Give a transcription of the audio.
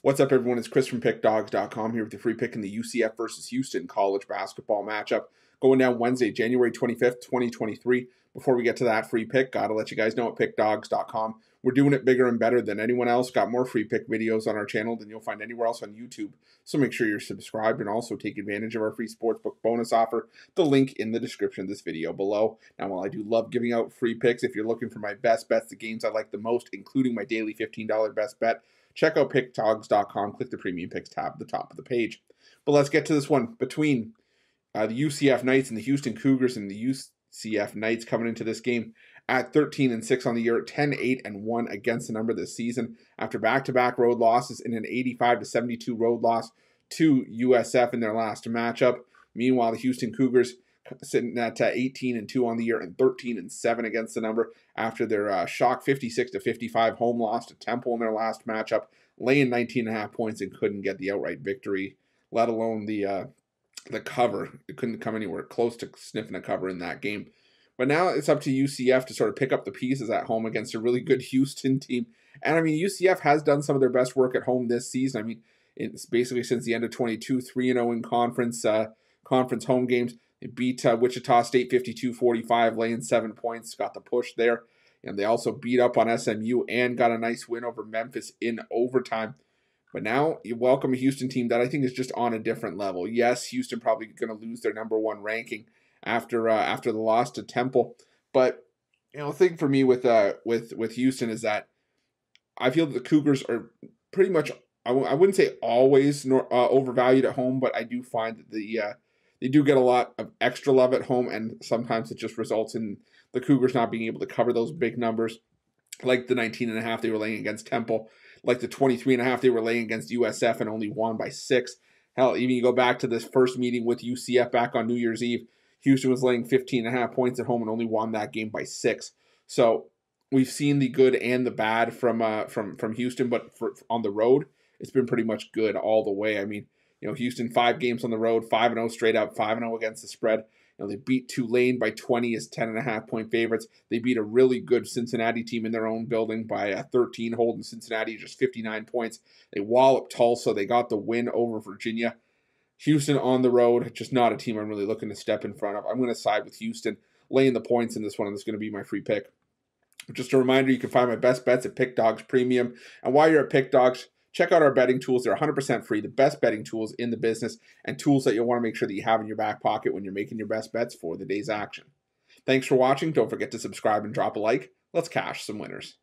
What's up, everyone? It's Chris from PickDogs.com here with the free pick in the UCF versus Houston college basketball matchup going down Wednesday, January 25th, 2023. Before we get to that free pick, got to let you guys know at PickDogs.com, we're doing it bigger and better than anyone else. Got more free pick videos on our channel than you'll find anywhere else on YouTube. So make sure you're subscribed and also take advantage of our free sportsbook bonus offer. The link in the description of this video below. Now, while I do love giving out free picks, if you're looking for my best bets, the games I like the most, including my daily $15 best bet, check out PickDawgz.com, click the Premium Picks tab at the top of the page. But let's get to this one between the UCF Knights and the Houston Cougars. And the UCF Knights coming into this game at 13-6 on the year, 10-8-1 against the number this season after back-to-back road losses in an 85-72 road loss to USF in their last matchup. Meanwhile, the Houston Cougars sitting at 18-2 on the year and 13-7 against the number after their shock 56-55 home loss to Temple in their last matchup, laying 19.5 points and couldn't get the outright victory, let alone the cover. It couldn't come anywhere close to sniffing a cover in that game. But now it's up to UCF to sort of pick up the pieces at home against a really good Houston team. And I mean, UCF has done some of their best work at home this season. I mean, it's basically since the end of 22, 3-0 in conference home games. They beat Wichita State 52-45, laying 7 points, got the push there. And they also beat up on SMU and got a nice win over Memphis in overtime. But now you welcome a Houston team that I think is just on a different level. Yes, Houston probably going to lose their number one ranking after the loss to Temple. But you know, the thing for me with Houston is that I feel that the Cougars are pretty much, I wouldn't say always overvalued at home, but I do find that they do get a lot of extra love at home, and sometimes it just results in the Cougars not being able to cover those big numbers, like the 19.5 they were laying against Temple, like the 23.5 they were laying against USF and only won by 6. Hell, even you go back to this first meeting with UCF back on New Year's Eve, Houston was laying 15.5 points at home and only won that game by 6. So we've seen the good and the bad from Houston, but on the road, it's been pretty much good all the way. I mean, you know, Houston 5 games on the road, 5-0 straight up, 5-0 against the spread. You know, they beat Tulane by 20 as 10.5 point favorites. They beat a really good Cincinnati team in their own building by 13, holding Cincinnati just 59 points. They walloped Tulsa. They got the win over Virginia. Houston on the road, just not a team I'm really looking to step in front of. I'm going to side with Houston, laying the points in this one, and it's going to be my free pick. Just a reminder, you can find my best bets at PickDawgz Premium. And while you're at PickDawgz, check out our betting tools. They're 100% free, the best betting tools in the business, and tools that you'll want to make sure that you have in your back pocket when you're making your best bets for the day's action. Thanks for watching. Don't forget to subscribe and drop a like. Let's cash some winners.